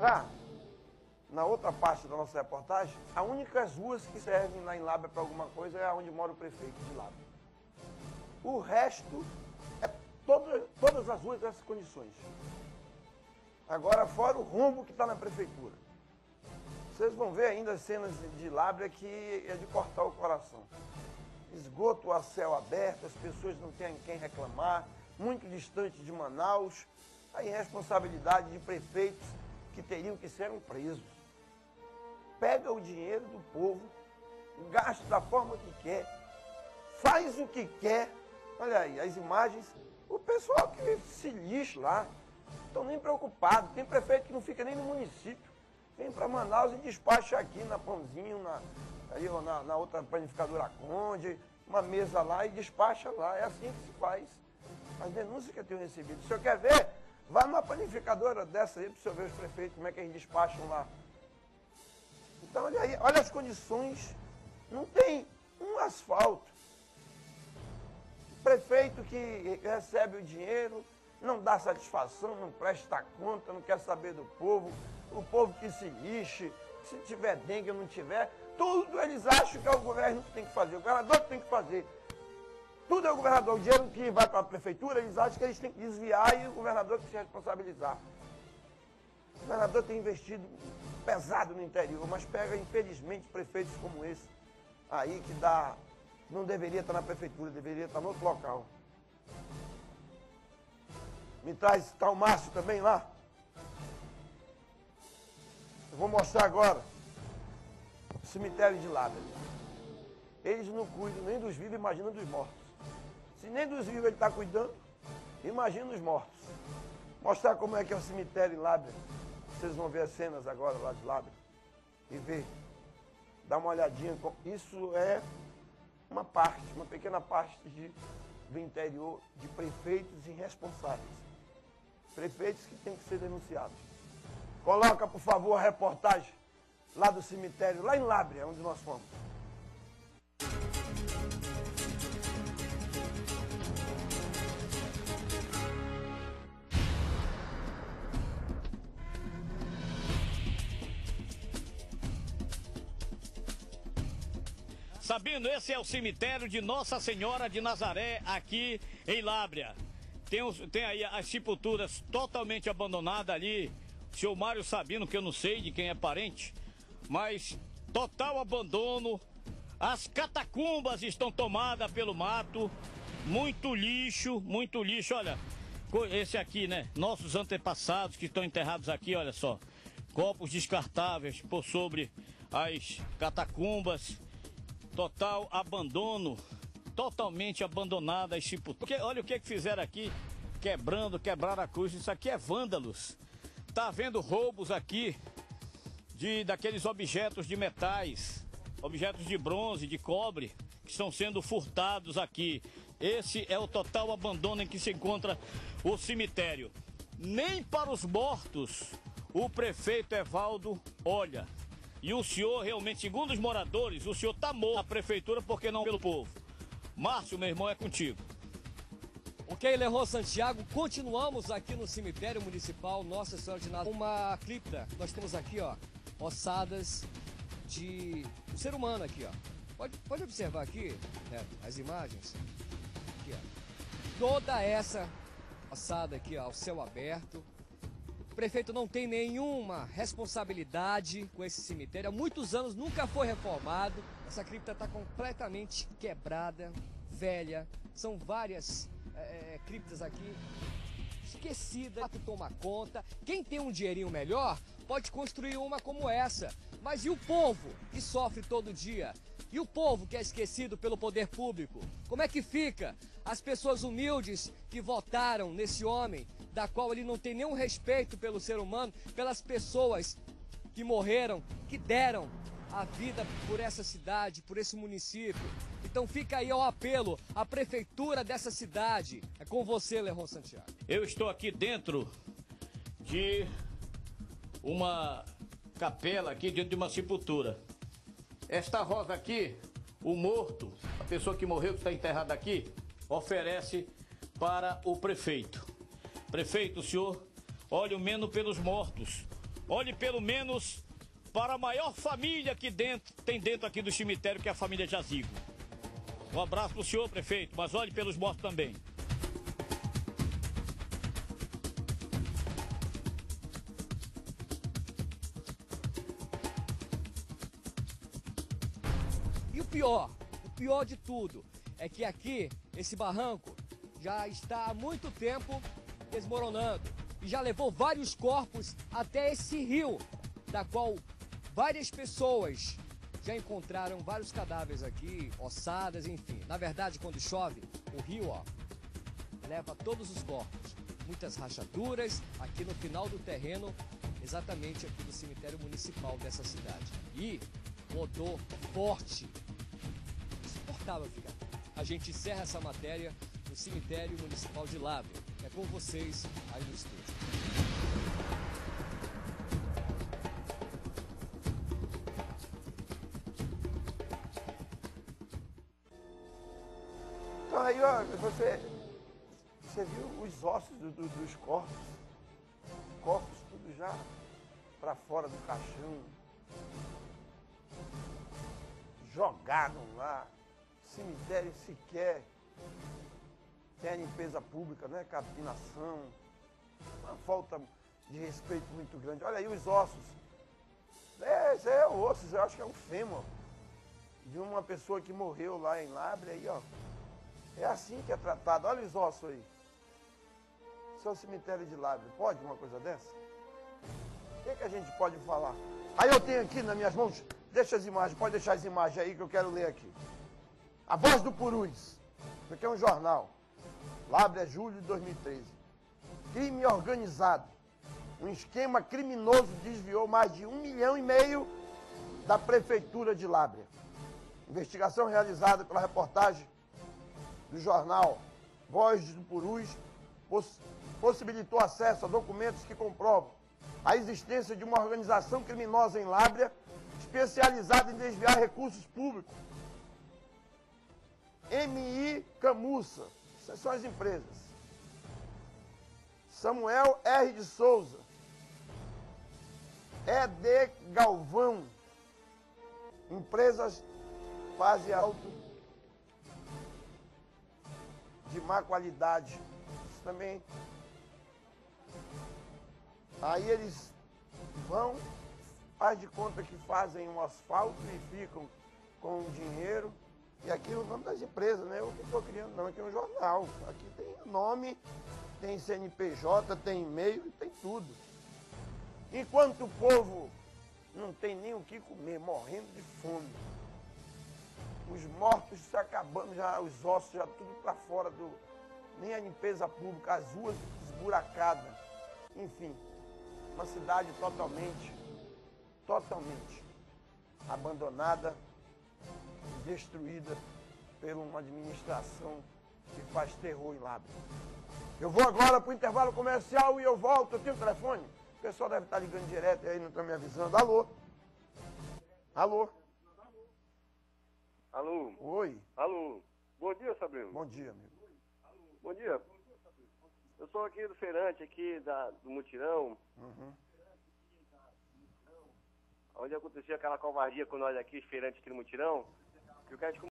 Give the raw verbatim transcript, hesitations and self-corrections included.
Já na outra parte da nossa reportagem, as únicas ruas que servem lá em Lábrea para alguma coisa é onde mora o prefeito de Lábrea. O resto, é todo, todas as ruas nessas condições. Agora, fora o rombo que está na prefeitura. Vocês vão ver ainda as cenas de Lábrea que é de cortar o coração. Esgoto a céu aberto, as pessoas não têm quem reclamar, muito distante de Manaus, a irresponsabilidade de prefeitos que teriam que ser presos. Pega o dinheiro do povo, gasta da forma que quer, faz o que quer. Olha aí, as imagens, o pessoal que se lixa lá, estão nem preocupados. Tem prefeito que não fica nem no município, vem para Manaus e despacha aqui na Pãozinho, na, aí, na, na outra planificadora Conde, uma mesa lá e despacha lá. É assim que se faz. As denúncias que eu tenho recebido. O senhor quer ver? Vai numa panificadora dessa aí para o senhor ver os prefeitos, como é que eles despacham lá. Então, olha aí, olha as condições. Não tem um asfalto. Prefeito que recebe o dinheiro, não dá satisfação, não presta conta, não quer saber do povo. O povo que se lixe, se tiver dengue ou não tiver, tudo eles acham que é o governo que tem que fazer, o governador que tem que fazer. Tudo é o governador. O dinheiro que vai para a prefeitura, eles acham que eles têm que desviar e o governador tem que se responsabilizar. O governador tem investido pesado no interior, mas pega, infelizmente, prefeitos como esse aí, que dá, não deveria estar na prefeitura, deveria estar em outro local. Me traz tal Márcio também lá. Eu vou mostrar agora o cemitério de Lábrea. Eles não cuidam nem dos vivos, imagina dos mortos. Se nem dos vivos ele está cuidando, imagina os mortos. Mostrar como é que é o cemitério em Lábrea. Vocês vão ver as cenas agora lá de Lábrea. E ver. Dá uma olhadinha. Isso é uma parte, uma pequena parte de, do interior de prefeitos irresponsáveis. Prefeitos que têm que ser denunciados. Coloca, por favor, a reportagem lá do cemitério, lá em Lábrea, onde nós fomos. Sabino, esse é o cemitério de Nossa Senhora de Nazaré, aqui em Lábrea. Tem, os, tem aí as sepulturas totalmente abandonadas ali. O senhor Mário Sabino, que eu não sei de quem é parente, mas total abandono. As catacumbas estão tomadas pelo mato. Muito lixo, muito lixo. Olha, esse aqui, né? Nossos antepassados que estão enterrados aqui, olha só. Copos descartáveis por sobre as catacumbas. Total abandono, totalmente abandonada as sepulturas. Olha o que que fizeram aqui, quebrando, quebraram a cruz. Isso aqui é vândalos. Tá havendo roubos aqui de daqueles objetos de metais, objetos de bronze, de cobre, que estão sendo furtados aqui. Esse é o total abandono em que se encontra o cemitério. Nem para os mortos o prefeito Evaldo olha. E o senhor realmente, segundo os moradores, o senhor tá morto na prefeitura porque não pelo povo. Márcio, meu irmão, é contigo. Ok, Lerô Santiago, continuamos aqui no cemitério municipal Nossa Senhora de Nazaré. Uma cripta, nós temos aqui, ó, ossadas de um ser humano aqui, ó. Pode, pode observar aqui, né, as imagens. Aqui, ó. Toda essa ossada aqui, ó, ao céu aberto. O prefeito não tem nenhuma responsabilidade com esse cemitério. Há muitos anos nunca foi reformado. Essa cripta está completamente quebrada, velha. São várias é, criptas aqui esquecidas. O mato toma conta. Quem tem um dinheirinho melhor pode construir uma como essa. Mas e o povo que sofre todo dia? E o povo que é esquecido pelo poder público? Como é que fica? As pessoas humildes que votaram nesse homem, da qual ele não tem nenhum respeito pelo ser humano, pelas pessoas que morreram, que deram a vida por essa cidade, por esse município. Então fica aí o apelo à prefeitura dessa cidade. É com você, Lerô Santiago. Eu estou aqui dentro de uma capela, aqui dentro de uma sepultura. Esta rosa aqui, o morto, a pessoa que morreu, que está enterrada aqui, oferece para o prefeito. Prefeito, o senhor olha o menos pelos mortos. Olhe pelo menos para a maior família que dentro, tem dentro aqui do cemitério, que é a família Jazigo. Um abraço para o senhor, prefeito, mas olhe pelos mortos também. E o pior, o pior de tudo, é que aqui, esse barranco, já está há muito tempo desmoronando. E já levou vários corpos até esse rio, da qual várias pessoas já encontraram vários cadáveres aqui, ossadas, enfim. Na verdade, quando chove, o rio, ó, leva todos os corpos. Muitas rachaduras aqui no final do terreno, exatamente aqui do cemitério municipal dessa cidade. E um odor forte, insuportável ficar. A gente encerra essa matéria no cemitério municipal de Lábrea. É com vocês aí no estúdio. Então aí, ó, você, você viu os ossos do, do, dos corpos, corpos tudo já para fora do caixão, jogaram lá. Cemitério sequer tem a limpeza pública, né? Capinação, uma falta de respeito muito grande. Olha aí os ossos. É, esse é o osso, eu acho que é um fêmur de uma pessoa que morreu lá em Lábrea. Aí, ó. É assim que é tratado. Olha os ossos aí. Seu é cemitério de Lábrea, pode uma coisa dessa? O que, é que a gente pode falar? Aí eu tenho aqui nas minhas mãos, deixa as imagens, pode deixar as imagens aí que eu quero ler aqui. A Voz do Purus, isso aqui é um jornal, Lábrea, julho de dois mil e treze. Crime organizado, um esquema criminoso desviou mais de um milhão e meio da prefeitura de Lábrea. Investigação realizada pela reportagem do jornal Voz do Purus poss possibilitou acesso a documentos que comprovam a existência de uma organização criminosa em Lábrea, especializada em desviar recursos públicos. M I Camuça, essas são as empresas. Samuel R. de Souza. E D. Galvão. Empresas quase alto de má qualidade. Isso também. Aí eles vão, faz de conta que fazem um asfalto e ficam com o dinheiro. E aqui é o nome das empresas, né? Eu não estou criando, não. Aqui é um jornal. Aqui tem nome, tem C N P J, tem e-mail, tem tudo. Enquanto o povo não tem nem o que comer, morrendo de fome. Os mortos se acabando, já, os ossos já tudo para fora do... Nem a limpeza pública, as ruas esburacadas. Enfim, uma cidade totalmente, totalmente abandonada, destruída por uma administração que faz terror em Lábrea. Eu vou agora para o intervalo comercial e eu volto. Eu tenho o telefone? O pessoal deve estar ligando direto aí, não está me avisando. Alô? Alô? Alô? Oi? Alô? Bom dia, Sabino. Bom dia, amigo. Bom dia. Eu sou aqui do Feirante, aqui da, do Mutirão. Uhum. Onde acontecia aquela covardia com nós aqui, Feirante, aqui no Mutirão. Que o cara